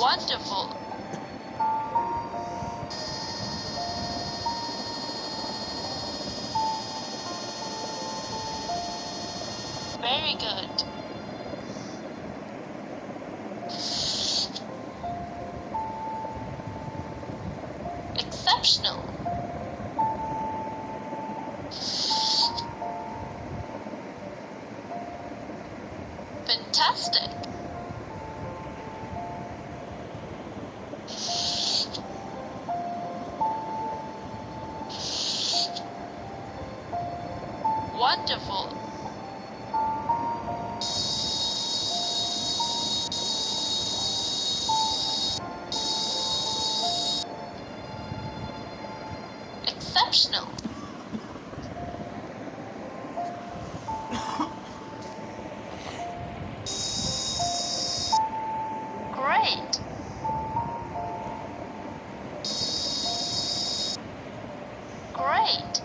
Wonderful. Very good. Exceptional. Fantastic. Wonderful. Exceptional. Great. Great.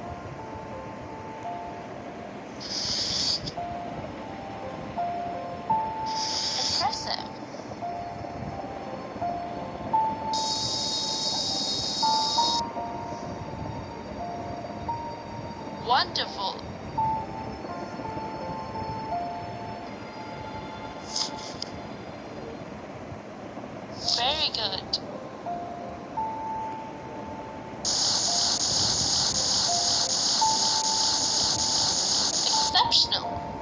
Wonderful. Very good. Exceptional.